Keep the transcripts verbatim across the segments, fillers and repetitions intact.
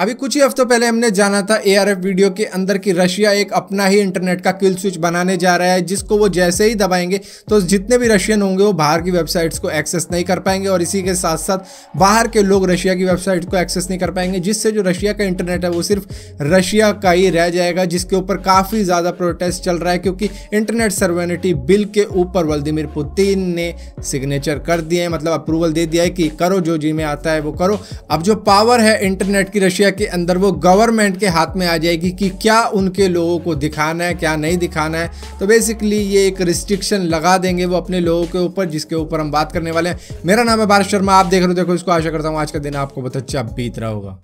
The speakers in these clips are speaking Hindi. अभी कुछ ही हफ्तों पहले हमने जाना था ए आर एफ वीडियो के अंदर कि रशिया एक अपना ही इंटरनेट का किल स्विच बनाने जा रहा है, जिसको वो जैसे ही दबाएंगे तो जितने भी रशियन होंगे वो बाहर की वेबसाइट्स को एक्सेस नहीं कर पाएंगे और इसी के साथ साथ बाहर के लोग रशिया की वेबसाइट को एक्सेस नहीं कर पाएंगे, जिससे जो रशिया का इंटरनेट है वो सिर्फ रशिया का ही रह जाएगा, जिसके ऊपर काफ़ी ज़्यादा प्रोटेस्ट चल रहा है क्योंकि इंटरनेट सर्वेनिटी बिल के ऊपर व्लादिमीर पुतिन ने सिग्नेचर कर दिए हैं, मतलब अप्रूवल दे दिया है कि करो जो जी में आता है वो करो। अब जो पावर है इंटरनेट की रशिया के अंदर वो गवर्नमेंट के हाथ में आ जाएगी कि क्या उनके लोगों को दिखाना है क्या नहीं दिखाना है। तो बेसिकली ये एक रिस्ट्रिक्शन लगा देंगे वो अपने लोगों के ऊपर, जिसके ऊपर हम बात करने वाले हैं। मेरा नाम है भारत शर्मा, आप देख रहे हो देखो इसको। आशा करता हूँ आज का दिन आपको बहुत अच्छा बीत रहा होगा।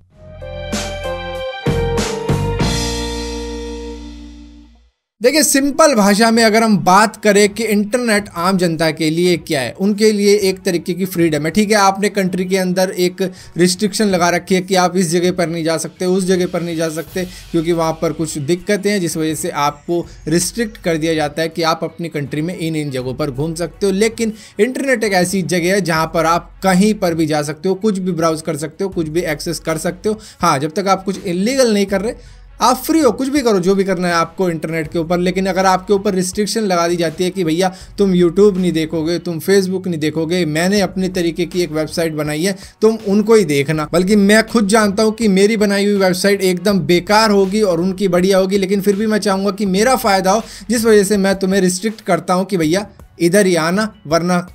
देखिए सिंपल भाषा में अगर हम बात करें कि इंटरनेट आम जनता के लिए क्या है, उनके लिए एक तरीके की फ्रीडम है। ठीक है, आपने कंट्री के अंदर एक रिस्ट्रिक्शन लगा रखी है कि आप इस जगह पर नहीं जा सकते, उस जगह पर नहीं जा सकते क्योंकि वहाँ पर कुछ दिक्कतें हैं, जिस वजह से आपको रिस्ट्रिक्ट कर दिया जाता है कि आप अपनी कंट्री में इन इन जगहों पर घूम सकते हो। लेकिन इंटरनेट एक ऐसी जगह है जहाँ पर आप कहीं पर भी जा सकते हो, कुछ भी ब्राउज़ कर सकते हो, कुछ भी एक्सेस कर सकते हो। हाँ, जब तक आप कुछ इलीगल नहीं कर रहे आप फ्री हो, कुछ भी करो जो भी करना है आपको इंटरनेट के ऊपर। लेकिन अगर आपके ऊपर रिस्ट्रिक्शन लगा दी जाती है कि भैया तुम यूट्यूब नहीं देखोगे, तुम फेसबुक नहीं देखोगे, मैंने अपने तरीके की एक वेबसाइट बनाई है तुम उनको ही देखना। बल्कि मैं खुद जानता हूँ कि मेरी बनाई हुई वेबसाइट एकदम बेकार होगी और उनकी बढ़िया होगी, लेकिन फिर भी मैं चाहूँगा कि मेरा फ़ायदा हो, जिस वजह से मैं तुम्हें रिस्ट्रिक्ट करता हूँ कि भैया इधर ही आना वरना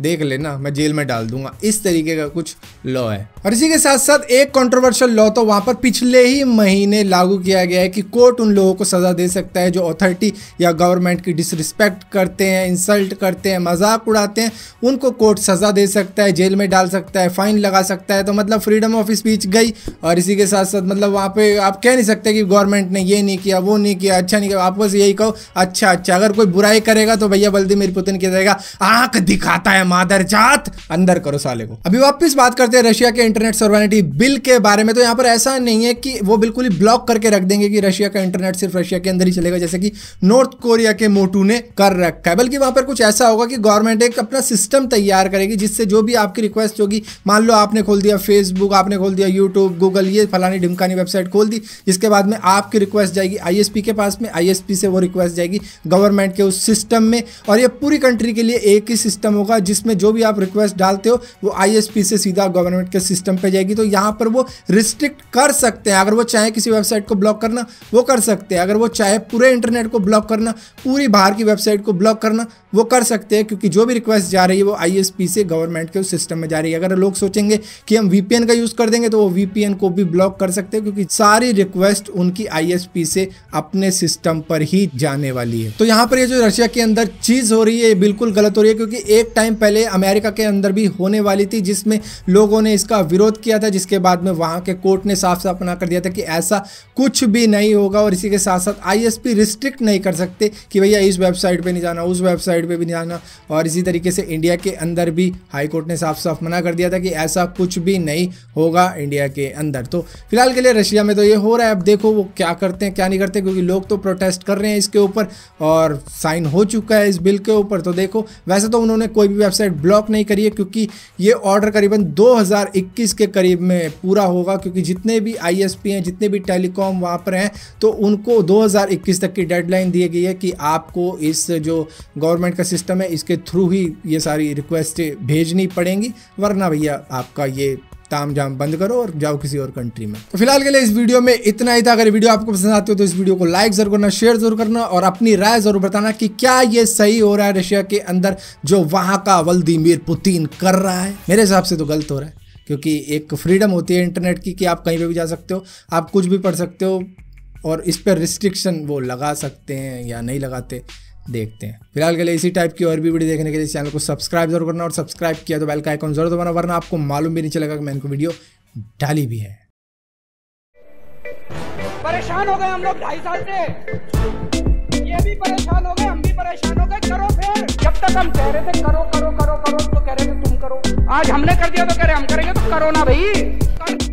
देख लेना मैं जेल में डाल दूंगा। इस तरीके का कुछ लॉ है। और इसी के साथ साथ एक कंट्रोवर्शियल लॉ तो वहाँ पर पिछले ही महीने लागू किया गया है कि कोर्ट उन लोगों को सज़ा दे सकता है जो अथॉरिटी या गवर्नमेंट की डिसरिस्पेक्ट करते हैं, इंसल्ट करते हैं, मजाक उड़ाते हैं, उनको कोर्ट सज़ा दे सकता है, जेल में डाल सकता है, फाइन लगा सकता है। तो मतलब फ्रीडम ऑफ स्पीच गई। और इसी के साथ साथ मतलब वहाँ पर आप कह नहीं सकते कि गवर्नमेंट ने ये नहीं किया, वो नहीं किया, अच्छा नहीं किया। आप बस यही कहो अच्छा अच्छा। अगर कोई बुराई करेगा तो भैया व्लादिमीर पुतिन कह देगा आँख दिखाता है मादर जात, अंदर करो साले को। अभी वापस बात करते हैं रशिया के इंटरनेट सॉवरेनिटी बिल के बारे में। तो यहाँ पर ऐसा नहीं है कि वो बिल्कुल ही ब्लॉक करके रख देंगे कि रशिया का इंटरनेट सिर्फ रशिया के अंदर ही चलेगा, जैसे कि नॉर्थ कोरिया के मोटू ने कर रखा है। बल्कि वहां पर कुछ ऐसा होगा कि गवर्नमेंट एक अपना सिस्टम तैयार करेगी जिससे जो भी आपकी रिक्वेस्ट होगी, मान लो आपने खोल दिया फेसबुक, आपने खोल दिया यूट्यूब, गूगल, ये फलानी ढिमकानी वेबसाइट खोल दी, जिसके बाद में आपकी रिक्वेस्ट जाएगी आई एस पी के पास में, आई एस पी से वो रिक्वेस्ट जाएगी गवर्नमेंट के उस सिस्टम में। और ये पूरी कंट्री के लिए एक ही सिस्टम होगा जिसमें जो भी आप रिक्वेस्ट डालते हो वो आई एस पी से सीधा गवर्नमेंट के सिस्टम पे जाएगी। तो यहाँ पर वो रिस्ट्रिक्ट कर सकते हैं, अगर वो चाहे किसी वेबसाइट को ब्लॉक करना वो कर सकते हैं, अगर वो चाहे पूरे इंटरनेट को ब्लॉक करना, पूरी बाहर की वेबसाइट को ब्लॉक करना वो कर सकते हैं, क्योंकि जो भी रिक्वेस्ट जा रही है वो आई एस पी से गवर्नमेंट के उस सिस्टम में जा रही है। अगर लोग सोचेंगे कि हम वी पी एन का यूज़ कर देंगे तो वो वी पी एन को भी ब्लॉक कर सकते हैं, क्योंकि सारी रिक्वेस्ट उनकी आई एस पी से अपने सिस्टम पर ही जाने वाली है। तो यहाँ पर ये जो रशिया के अंदर चीज़ हो रही है बिल्कुल गलत हो रही है, क्योंकि एक टाइम पहले अमेरिका के अंदर भी होने वाली थी जिसमें लोगों ने इसका विरोध किया था, जिसके बाद में वहाँ के कोर्ट ने साफ साफ मना कर दिया था कि ऐसा कुछ भी नहीं होगा। और इसी के साथ साथ आई एस पी रिस्ट्रिक्ट नहीं कर सकते कि भैया इस वेबसाइट पे नहीं जाना, उस वेबसाइट पे भी नहीं जाना। और इसी तरीके से इंडिया के अंदर भी हाई कोर्ट ने साफ साफ मना कर दिया था कि ऐसा कुछ भी नहीं होगा इंडिया के अंदर। तो फिलहाल के लिए रशिया में तो ये हो रहा है, अब देखो वो क्या करते हैं क्या नहीं करते, क्योंकि लोग तो प्रोटेस्ट कर रहे हैं इसके ऊपर और साइन हो चुका है इस बिल के ऊपर। तो देखो वैसे तो उन्होंने कोई भी वेबसाइट ब्लॉक नहीं करी है क्योंकि ये ऑर्डर करीबन दो हज़ार इक्कीस के करीब में पूरा होगा, क्योंकि जितने भी आई एस पी हैं, जितने भी टेलीकॉम वहाँ पर हैं तो उनको दो हज़ार इक्कीस तक की डेडलाइन दी गई है कि आपको इस जो गवर्नमेंट का सिस्टम है इसके थ्रू ही ये सारी रिक्वेस्टें भेजनी पड़ेंगी, वरना भैया आपका ये ताम जाम बंद करो और जाओ किसी और कंट्री में। तो फिलहाल के लिए इस वीडियो में इतना ही था। अगर वीडियो आपको पसंद आती हो तो इस वीडियो को लाइक जरूर करना, शेयर जरूर करना और अपनी राय जरूर बताना कि क्या ये सही हो रहा है रशिया के अंदर जो वहाँ का व्लादिमीर पुतिन कर रहा है। मेरे हिसाब से तो गलत हो रहा है, क्योंकि एक फ्रीडम होती है इंटरनेट की कि आप कहीं पर भी जा सकते हो, आप कुछ भी पढ़ सकते हो और इस पर रिस्ट्रिक्शन वो लगा सकते हैं या नहीं लगाते, देखते हैं। फिलहाल के लिए इसी टाइप की और भी वीडियो देखने के लिए चैनल को सब्सक्राइब जरूर करना और सब्सक्राइब किया तो बेल का आइकॉन जरूर दबाना, वरना आपको मालूम भी नहीं चलेगा कि मैंने इनको वीडियो डाली भी है। परेशान हो गए हम लोग ढाई साल से, ये भी परेशान हो गए हम भी परेशान हो गए। करो फिर, जब तक हम कह रहे थे करो करो करो करो तो कह रहे थे तुम करो, आज हमने कर दिया तो कह रहे हम करेंगे, तो करो ना भाई।